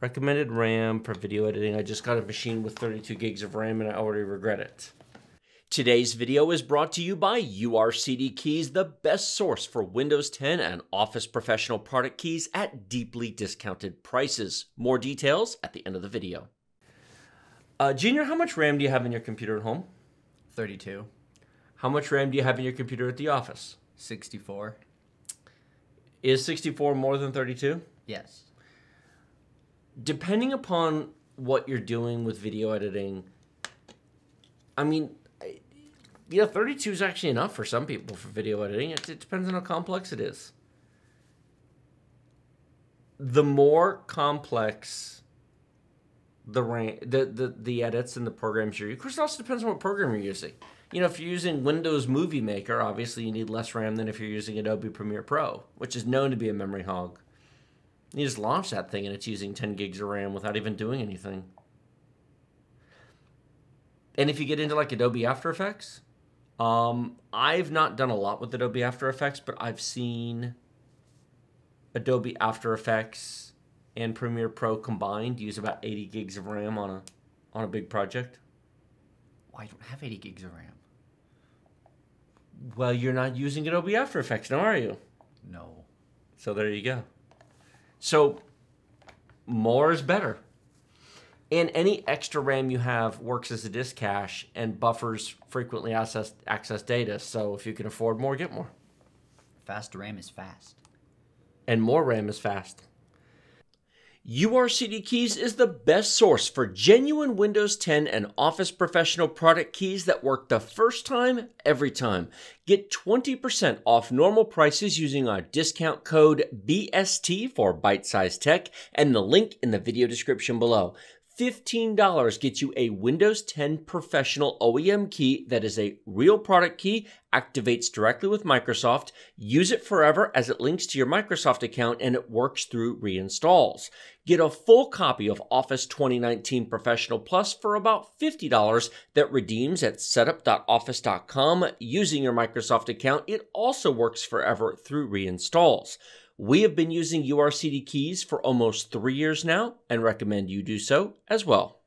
Recommended RAM for video editing. I just got a machine with 32 gigs of RAM and I already regret it. Today's video is brought to you by URCDkeys, the best source for Windows 10 and Office Professional product keys at deeply discounted prices. More details at the end of the video. Junior, how much RAM do you have in your computer at home? 32. How much RAM do you have in your computer at the office? 64. Is 64 more than 32? Yes. Depending upon what you're doing with video editing, I mean, yeah, 32 is actually enough for some people for video editing. It depends on how complex it is. The more complex the edits and the programs you're using. Of course, it also depends on what program you're using. You know, if you're using Windows Movie Maker, obviously you need less RAM than if you're using Adobe Premiere Pro, which is known to be a memory hog. You just launch that thing and it's using 10 gigs of RAM without even doing anything. And if you get into like Adobe After Effects, I've not done a lot with Adobe After Effects, but I've seen Adobe After Effects and Premiere Pro combined use about 80 gigs of RAM on a big project. Well, I don't have 80 gigs of RAM. Well, you're not using Adobe After Effects now, are you? No. So there you go. So more is better. And any extra RAM you have works as a disk cache and buffers frequently accessed data. So if you can afford more, get more. Fast RAM is fast. And more RAM is fast. URCDkeys is the best source for genuine Windows 10 and Office Professional product keys that work the first time, every time. Get 20% off normal prices using our discount code BST for Byte Size Tech and the link in the video description below. $15 gets you a Windows 10 Professional OEM key that is a real product key, activates directly with Microsoft, use it forever as it links to your Microsoft account, and it works through reinstalls. Get a full copy of Office 2019 Professional Plus for about $50 that redeems at setup.office.com using your Microsoft account. It also works forever through reinstalls. We have been using URCDkeys for almost 3 years now and recommend you do so as well.